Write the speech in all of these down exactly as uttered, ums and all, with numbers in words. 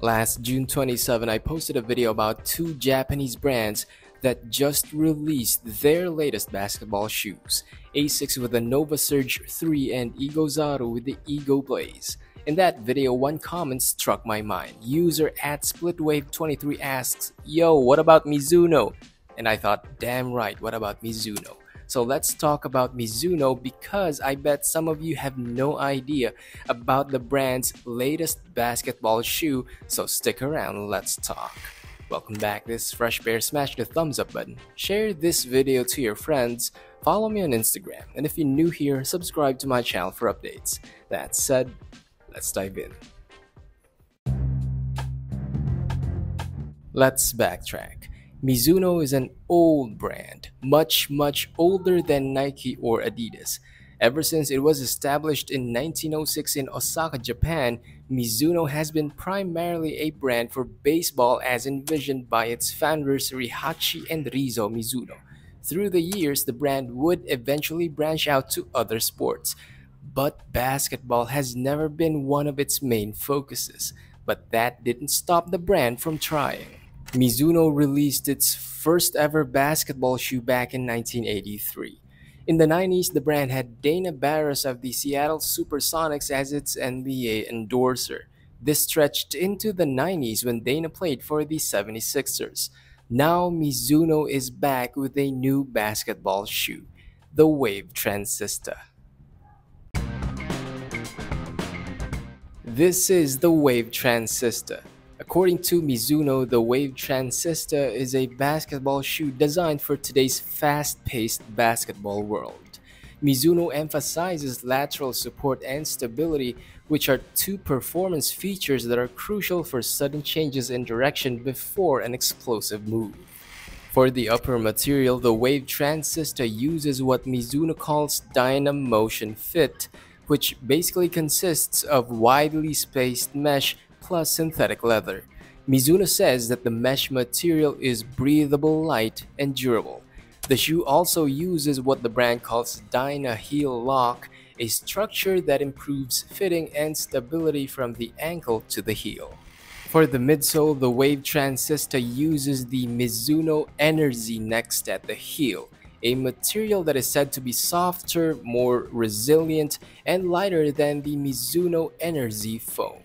Last June twenty-seventh, I posted a video about two Japanese brands that just released their latest basketball shoes, Asics with the Nova Surge three and Egozaru with the Ego Blaze. In that video, one comment struck my mind. User at Splitwave twenty-three asks, "Yo, what about Mizuno?" And I thought, damn right, what about Mizuno? So let's talk about Mizuno, because I bet some of you have no idea about the brand's latest basketball shoe, so stick around, let's talk. Welcome back, this is Fresh Bear. Smash the thumbs up button, share this video to your friends, follow me on Instagram, and if you're new here, subscribe to my channel for updates. That said, let's dive in. Let's backtrack. Mizuno is an old brand, much much older than Nike or Adidas. Ever since it was established in nineteen oh six in Osaka, Japan, Mizuno has been primarily a brand for baseball as envisioned by its founders Rihachi and Rizo Mizuno. Through the years, the brand would eventually branch out to other sports, but basketball has never been one of its main focuses. But that didn't stop the brand from trying. Mizuno released its first ever basketball shoe back in nineteen eighty-three. In the nineties, the brand had Dana Barros of the Seattle Supersonics as its N B A endorser. This stretched into the nineties when Dana played for the seventy-sixers. Now Mizuno is back with a new basketball shoe, the Wave Transista. This is the Wave Transista. According to Mizuno, the Wave Transista is a basketball shoe designed for today's fast-paced basketball world. Mizuno emphasizes lateral support and stability, which are two performance features that are crucial for sudden changes in direction before an explosive move. For the upper material, the Wave Transista uses what Mizuno calls Dynamotion Fit, which basically consists of widely spaced mesh plus synthetic leather. Mizuno says that the mesh material is breathable, light, and durable. The shoe also uses what the brand calls Dyna Heel Lock, a structure that improves fitting and stability from the ankle to the heel. For the midsole, the Wave Transista uses the Mizuno Enerzi Next at the heel, a material that is said to be softer, more resilient, and lighter than the Mizuno Enerzi foam.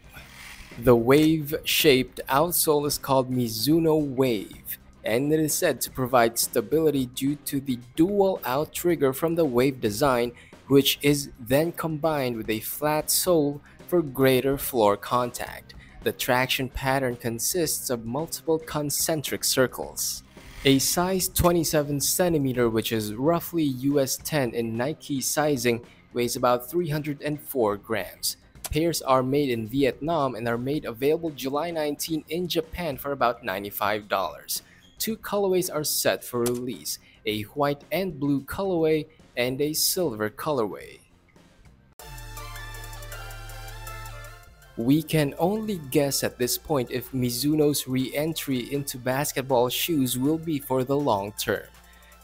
The wave-shaped outsole is called Mizuno Wave, and it is said to provide stability due to the dual out trigger from the Wave design, which is then combined with a flat sole for greater floor contact. The traction pattern consists of multiple concentric circles. A size twenty-seven centimeter, which is roughly U S ten in Nike sizing, weighs about three hundred four grams. Pairs are made in Vietnam and are made available July nineteenth in Japan for about ninety-five dollars. Two colorways are set for release, a white and blue colorway and a silver colorway. We can only guess at this point if Mizuno's re-entry into basketball shoes will be for the long term.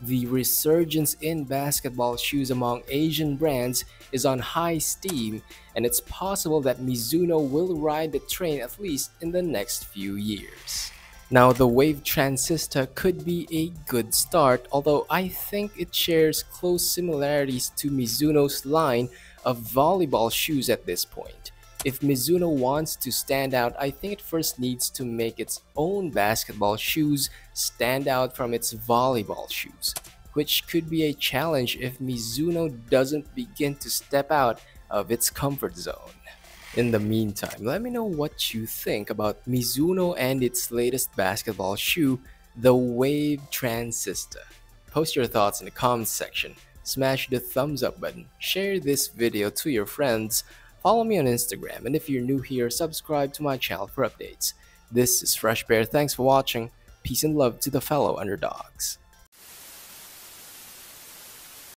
The resurgence in basketball shoes among Asian brands is on high steam, and it's possible that Mizuno will ride the train at least in the next few years. Now, the Wave Transista could be a good start, although I think it shares close similarities to Mizuno's line of volleyball shoes at this point. If Mizuno wants to stand out, I think it first needs to make its own basketball shoes stand out from its volleyball shoes, which could be a challenge if Mizuno doesn't begin to step out of its comfort zone. In the meantime, let me know what you think about Mizuno and its latest basketball shoe, the Wave Transista. Post your thoughts in the comments section, smash the thumbs up button, share this video to your friends, follow me on Instagram, and if you're new here, subscribe to my channel for updates. This is Fresh Bear, thanks for watching, peace and love to the fellow underdogs.